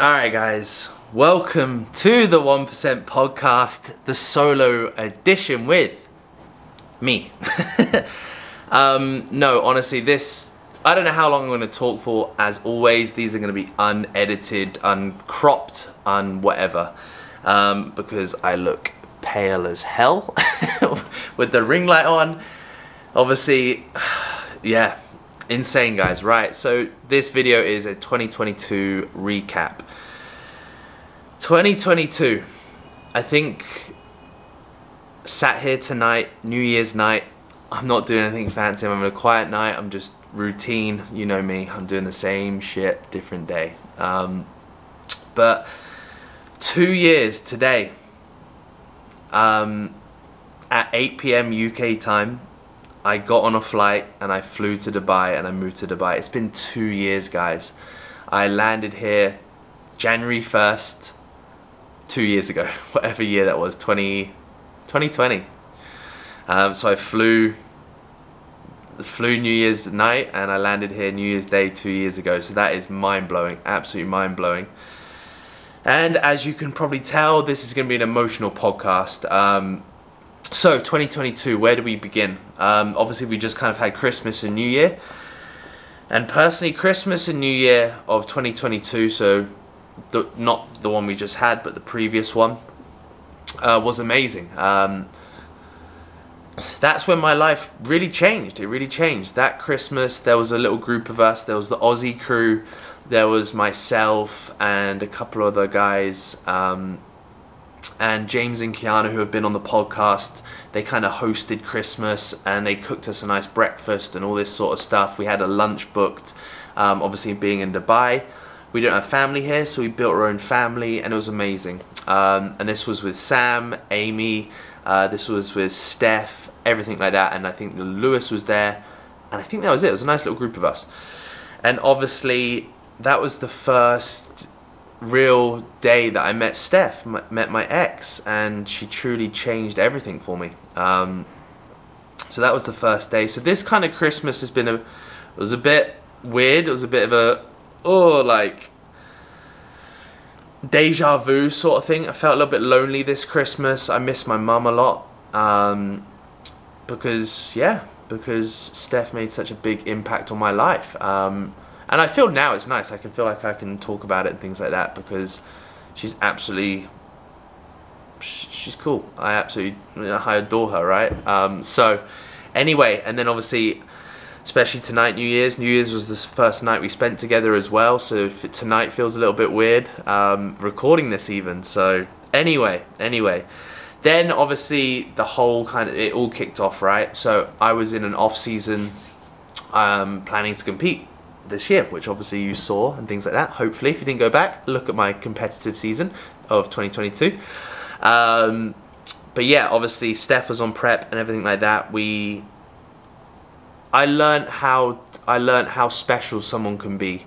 Alright guys, welcome to the 1% podcast, the solo edition with me. No, honestly, I don't know how long I'm going to talk for. As always, these are going to be unedited, uncropped, unwhatever, because I look pale as hell with the ring light on. Obviously, yeah, insane guys, right? So this video is a 2022 recap. 2022, I think, sat here tonight, New Year's night. I'm not doing anything fancy, I'm having a quiet night, I'm just routine, you know me, I'm doing the same shit, different day. But 2 years today, at 8 PM UK time, I got on a flight and I flew to Dubai and I moved to Dubai. It's been 2 years, guys. I landed here January 1st, 2 years ago, whatever year that was, 2020. So I flew New Year's night and I landed here New Year's Day 2 years ago. So that is mind-blowing, absolutely mind-blowing. And as you can probably tell, this is going to be an emotional podcast. So 2022, where do we begin? Obviously, we just kind of had Christmas and New Year. And personally, Christmas and New Year of 2022, so not the one we just had, but the previous one, was amazing. That's when my life really changed. It really changed. That Christmas, there was a little group of us. There was the Aussie crew. There was myself and a couple other guys, and James and Kiana, who have been on the podcast. They kind of hosted Christmas and they cooked us a nice breakfast and all this sort of stuff. We had a lunch booked. Obviously, being in Dubai, we don't have family here, so we built our own family, and it was amazing. And this was with Sam, Amy. This was with Steph, everything like that, and I think the Lewis was there, and I think that was it. It was a nice little group of us, and obviously that was the first real day that I met Steph, met my ex, and she truly changed everything for me. So that was the first day. So this kind of Christmas has been it was a bit weird. It was a bit of a like deja vu sort of thing. I felt a little bit lonely this Christmas. I miss my mum a lot, because Steph made such a big impact on my life. And I feel now it's nice. I can feel like I can talk about it and things like that, because she's cool. I adore her, right? So anyway, and then obviously, especially tonight, New Year's. New Year's was the first night we spent together as well, so tonight feels a little bit weird, recording this even. So anyway. Then obviously the whole kind of, it all kicked off, right? So I was in an off season, planning to compete this year, which obviously you saw and things like that. Hopefully, if you didn't go back, look at my competitive season of 2022. But yeah, obviously Steph was on prep and everything like that. I learned how special someone can be,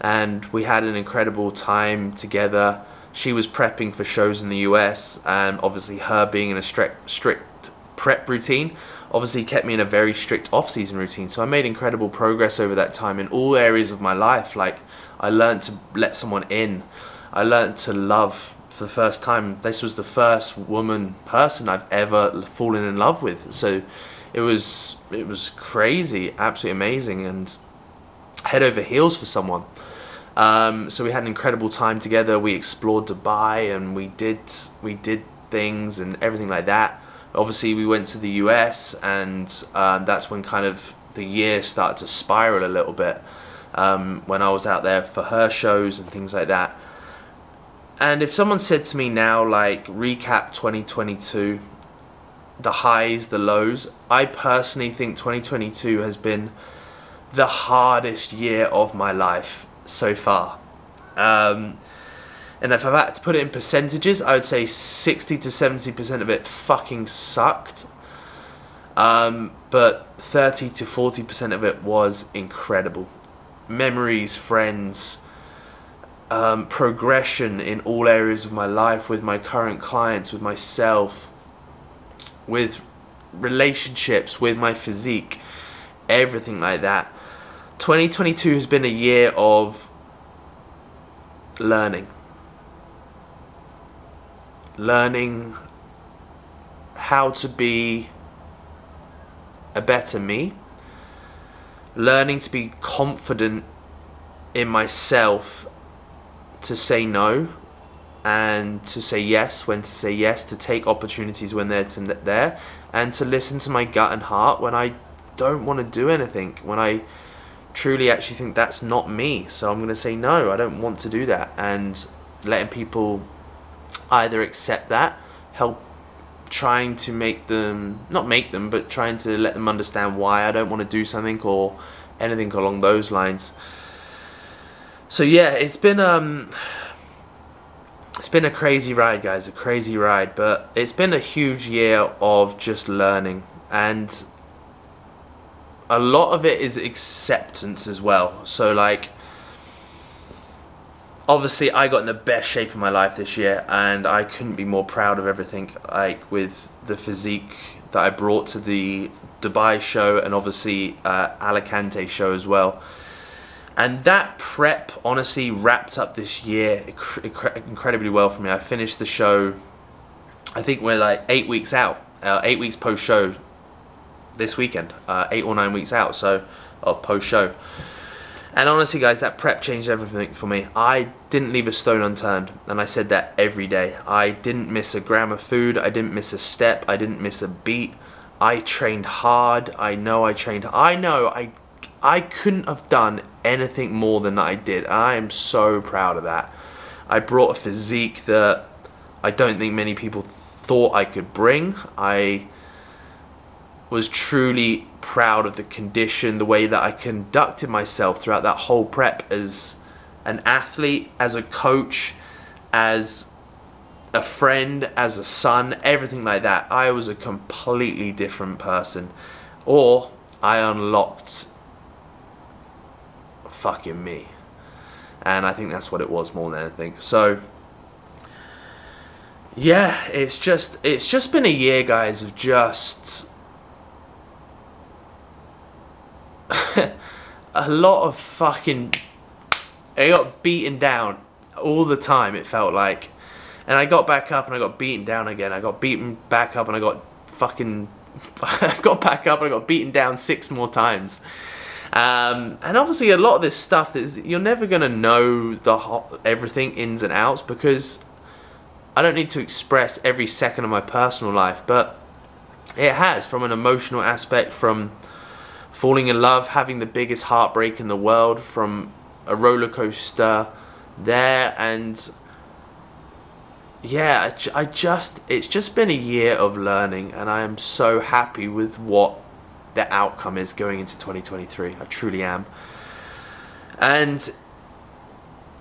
and we had an incredible time together. She was prepping for shows in the US, and obviously her being in a strict prep routine obviously kept me in a very strict off-season routine. So I made incredible progress over that time in all areas of my life. Like, I learned to let someone in. I learned to love for the first time. This was the first person I've ever fallen in love with. So it was crazy, absolutely amazing, and head over heels for someone. So we had an incredible time together. We explored Dubai and we did things and everything like that. Obviously, we went to the US, and that's when kind of the year started to spiral a little bit, when I was out there for her shows and things like that. And if someone said to me now, like, recap 2022, the highs, the lows, I personally think 2022 has been the hardest year of my life so far. And if I had to put it in percentages, I would say 60 to 70% of it fucking sucked. But 30 to 40% of it was incredible. Memories, friends, progression in all areas of my life, with my current clients, with myself, with relationships, with my physique, everything like that. 2022 has been a year of learning how to be a better me, learning to be confident in myself, to say no and to say yes when to say yes, to take opportunities when they're there, and to listen to my gut and heart when I don't want to do anything, when I truly actually think that's not me. So I'm going to say no, I don't want to do that, and letting people either accept that, help trying to make them, not make them, but trying to let them understand why I don't want to do something or anything along those lines. So yeah, it's been a crazy ride, guys, a crazy ride, but it's been a huge year of just learning, and a lot of it is acceptance as well. So like, obviously I got in the best shape of my life this year, and I couldn't be more proud of everything, like with the physique that I brought to the Dubai show, and obviously Alicante show as well. And that prep honestly wrapped up this year incredibly well for me. I finished the show, I think we're like 8 weeks out, 8 weeks post show this weekend, 8 or 9 weeks out, so of post show. And honestly guys, that prep changed everything for me. I didn't leave a stone unturned, and I said that every day. I didn't miss a gram of food, I didn't miss a step, I didn't miss a beat. I trained hard. I couldn't have done anything more than I did, and I am so proud of that. I brought a physique that I don't think many people thought I could bring. I was truly proud of the condition, the way that I conducted myself throughout that whole prep as an athlete, as a coach, as a friend, as a son, everything like that. I was a completely different person, or I unlocked fucking me, and I think that's what it was more than anything. So yeah, it's just been a year, guys, of just a lot of fucking, I got beaten down all the time, it felt like, and I got back up and I got beaten down again. I got beaten back up and I got fucking got back up and I got beaten down 6 more times. And obviously a lot of this stuff is, you're never going to know everything ins and outs, because I don't need to express every second of my personal life, but it has, from an emotional aspect, from falling in love, having the biggest heartbreak in the world, from a roller coaster there, and yeah, it's just been a year of learning, and I am so happy with what the outcome is going into 2023. I truly am. And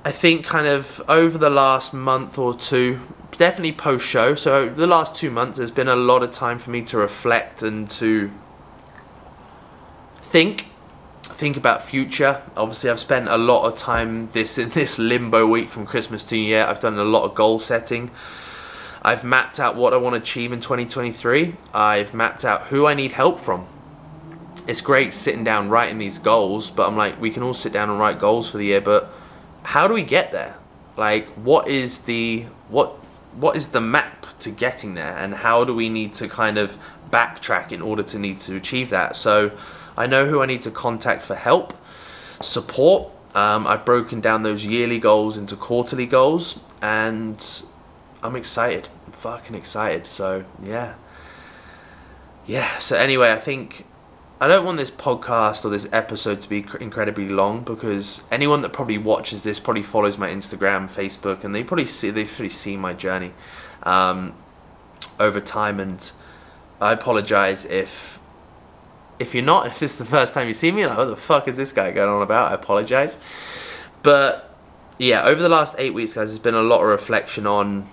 I think kind of over the last month or two, definitely post show, so the last 2 months, there's been a lot of time for me to reflect and to think about future. Obviously I've spent a lot of time in this limbo week from Christmas to New Year. I've done a lot of goal setting. I've mapped out what I want to achieve in 2023. I've mapped out who I need help from. It's great sitting down writing these goals, but I'm like, we can all sit down and write goals for the year, but how do we get there? Like, what is the map to getting there, and how do we need to kind of backtrack in order to need to achieve that? So I know who I need to contact for help, support. I've broken down those yearly goals into quarterly goals, and I'm excited. I'm fucking excited. So yeah. Yeah. So anyway, I think I don't want this podcast or this episode to be incredibly long, because anyone that probably watches this probably follows my Instagram, Facebook, and they've probably seen my journey over time. And I apologize if you're not, if this is the first time you see me, like, what the fuck is this guy going on about? I apologize. But yeah, over the last 8 weeks, guys, there's been a lot of reflection on.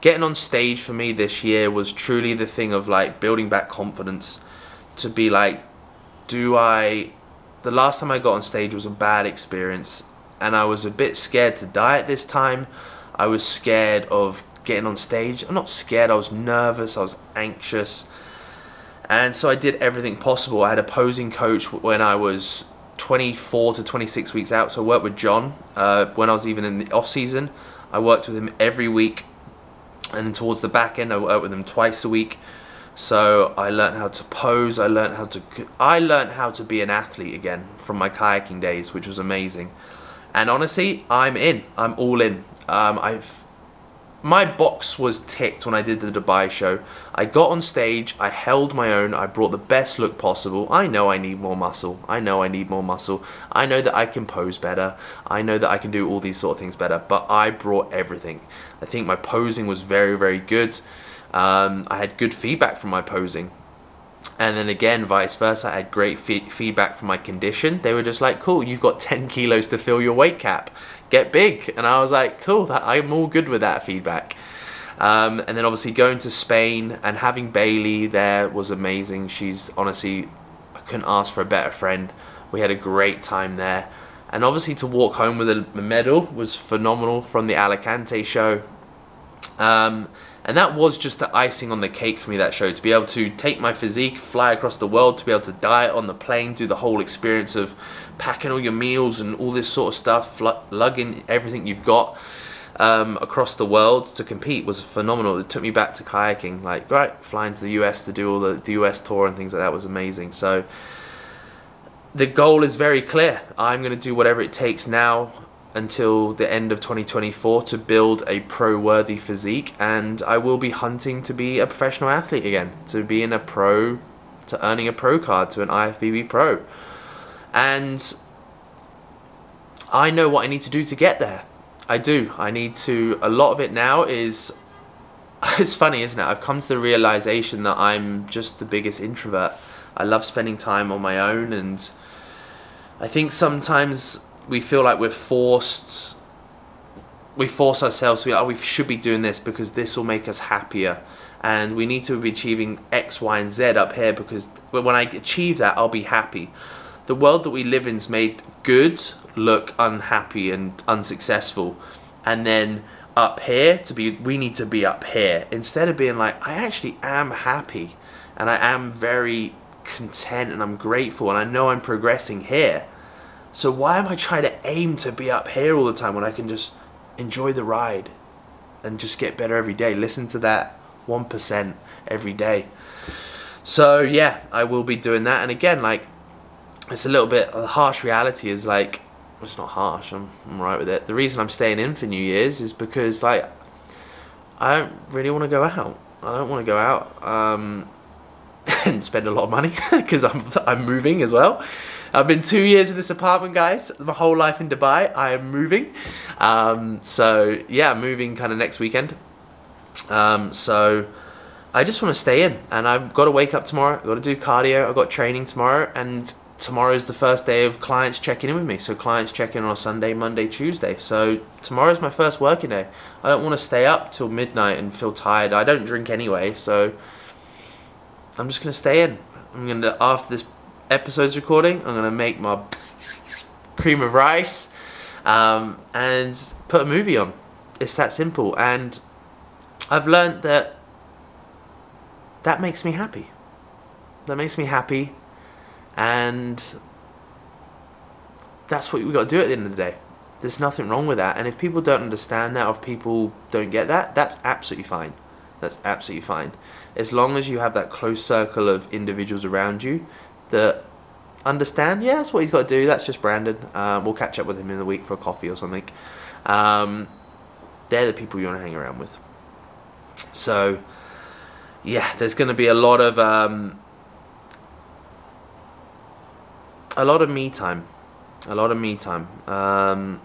Getting on stage for me this year was truly the thing of like building back confidence. To be like, the last time I got on stage was a bad experience, and I was a bit scared to die at this time. I was scared of getting on stage. I'm not scared, I was nervous, I was anxious, and so I did everything possible. I had a posing coach when I was 24 to 26 weeks out. So I worked with John when I was even in the off season. I worked with him every week, and then towards the back end I worked with him twice a week. So I learned how to pose, I learned how to be an athlete again from my kayaking days, which was amazing. And honestly, I'm all in. My box was ticked when I did the Dubai show. I got on stage, I held my own, I brought the best look possible. I know I need more muscle. I know I need more muscle. I know that I can pose better. I know that I can do all these sort of things better, but I brought everything. I think my posing was very, very good. I had good feedback from my posing. And then again, vice versa, I had great feedback from my condition. They were just like, cool, you've got 10 kilos to fill your weight cap. Get big. And I was like, cool, I'm all good with that feedback. And then obviously going to Spain and having Bailey there was amazing. She's honestly, I couldn't ask for a better friend. We had a great time there. And obviously to walk home with a medal was phenomenal from the Alicante show. And that was just the icing on the cake for me, that show. To be able to take my physique, fly across the world, to be able to diet on the plane, do the whole experience of packing all your meals and all this sort of stuff, lugging everything you've got across the world to compete was phenomenal. It took me back to kayaking, like, right, flying to the US to do all the US tour and things like that was amazing. So the goal is very clear. I'm going to do whatever it takes now until the end of 2024 to build a pro-worthy physique, and I will be hunting to be a professional athlete again, to being a pro, to earning a pro card, to an IFBB pro. And I know what I need to do to get there. I do. I need to, a lot of it now is, it's funny, isn't it? I've come to the realization that I'm just the biggest introvert. I love spending time on my own, and I think sometimes we feel like we're forced, we force ourselves to be like, oh, we should be doing this because this will make us happier. And we need to be achieving X, Y, and Z up here because when I achieve that, I'll be happy. The world that we live in is made good look unhappy and unsuccessful. And then up here, we need to be up here. Instead of being like, I actually am happy and I am very content and I'm grateful and I know I'm progressing here. So why am I trying to aim to be up here all the time when I can just enjoy the ride and just get better every day? Listen to that 1% every day. So yeah, I will be doing that. And again, like, it's a little bit, the harsh reality is like, it's not harsh, I'm right with it. The reason I'm staying in for New Year's is because, like, I don't really want to go out. I don't want to go out and spend a lot of money because I'm moving as well. I've been 2 years in this apartment, guys. My whole life in Dubai. I am moving. So yeah, moving kind of next weekend. So I just want to stay in, and I've got to wake up tomorrow. I've got to do cardio. I've got training tomorrow, and tomorrow is the first day of clients checking in with me. So clients check in on Sunday, Monday, Tuesday. So tomorrow is my first working day. I don't want to stay up till midnight and feel tired. I don't drink anyway, so I'm just going to stay in. I'm going to, after this episode's recording, I'm going to make my cream of rice and put a movie on. It's that simple. And I've learned that that makes me happy. That makes me happy. And that's what we've got to do at the end of the day. There's nothing wrong with that. And if people don't understand that, or if people don't get that, that's absolutely fine. That's absolutely fine. As long as you have that close circle of individuals around you that understand, yeah, that's what he's got to do. That's just Brandon. We'll catch up with him in the week for a coffee or something. They're the people you want to hang around with. So, yeah, there's going to be a lot of me time. A lot of me time. I'm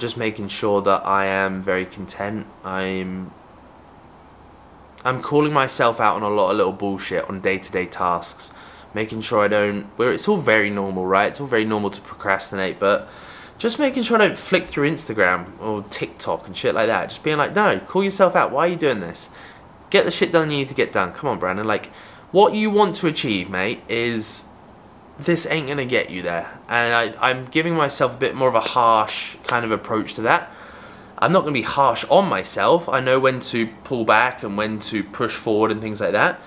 just making sure that I am very content. I'm calling myself out on a lot of little bullshit on day-to-day tasks, making sure I don't, where it's all very normal, right? It's all very normal to procrastinate, but just making sure I don't flick through Instagram or TikTok and shit like that. Just being like, no, call yourself out. Why are you doing this? Get the shit done you need to get done. Come on, Brandon. Like, what you want to achieve, mate, is this ain't gonna get you there. And I'm giving myself a bit more of a harsh kind of approach to that. I'm not going to be harsh on myself. I know when to pull back and when to push forward and things like that.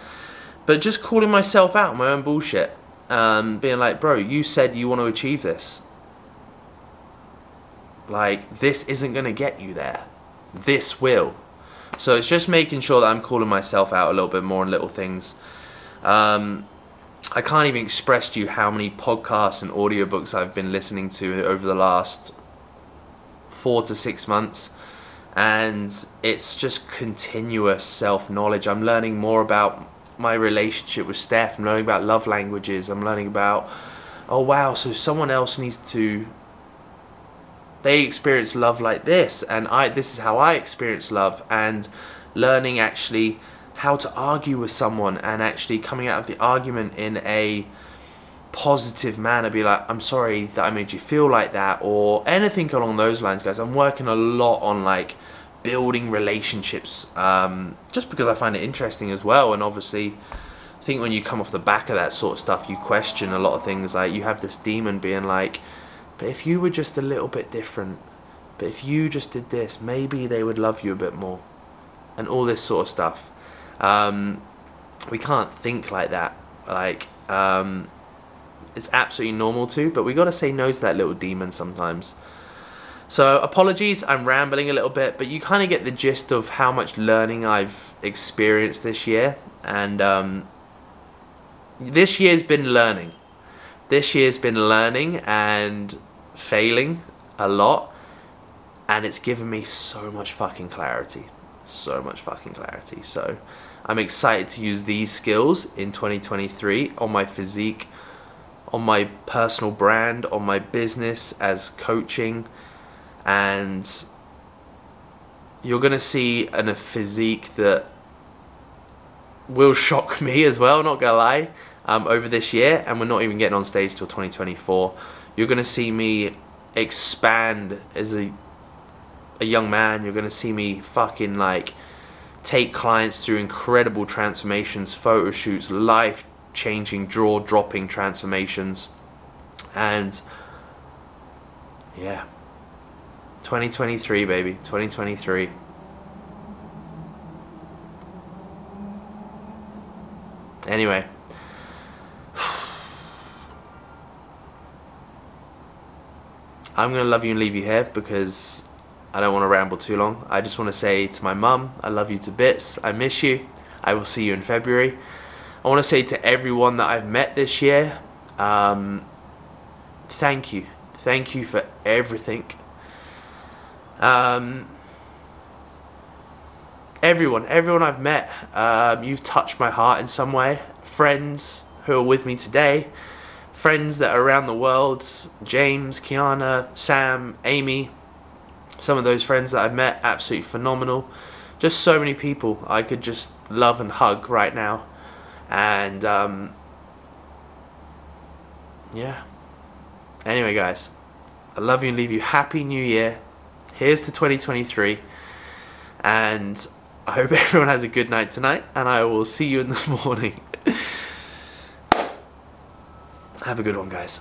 But just calling myself out on my own bullshit. being like, bro, you said you want to achieve this. Like, this isn't going to get you there. This will. So it's just making sure that I'm calling myself out a little bit more on little things. I can't even express to you how many podcasts and audiobooks I've been listening to over the last 4 to 6 months. And it's just continuous self-knowledge. I'm learning more about my relationship with Steph. I'm learning about love languages. I'm learning about, oh wow, so someone else needs to... they experience love like this, and this is how I experience love, and learning actually how to argue with someone and actually coming out of the argument in a positive manner, be like, I'm sorry that I made you feel like that, or anything along those lines, guys. I'm working a lot on like building relationships, just because I find it interesting as well, and obviously I think when you come off the back of that sort of stuff, you question a lot of things. Like, you have this demon being like, but if you were just a little bit different, but if you just did this, maybe they would love you a bit more, and all this sort of stuff. We can't think like that. Like, it's absolutely normal to, but we got to say no to that little demon sometimes. So apologies, I'm rambling a little bit, but you kind of get the gist of how much learning I've experienced this year. And this year's been learning. This year's been learning and failing a lot, and it's given me so much fucking clarity. So much fucking clarity. So I'm excited to use these skills in 2023 on my physique, on my personal brand, on my business as coaching, and you're gonna see a physique that will shock me as well, not gonna lie. Over this year, and we're not even getting on stage till 2024. You're gonna see me expand as a young man. You're gonna see me fucking like take clients through incredible transformations, photo shoots, life-changing, jaw-dropping transformations. And yeah, 2023, baby, 2023. Anyway. I'm going to love you and leave you here because I don't want to ramble too long. I just want to say to my mum, I love you to bits. I miss you. I will see you in February. I want to say to everyone that I've met this year, thank you. Thank you for everything. Everyone I've met, you've touched my heart in some way. Friends who are with me today. Friends that are around the world, James, Kiana, Sam, Amy, some of those friends that I've met, absolutely phenomenal. Just so many people I could just love and hug right now. And yeah. Anyway, guys, I love you and leave you. Happy New Year. Here's to 2023. And I hope everyone has a good night tonight, and I will see you in the morning. Have a good one, guys.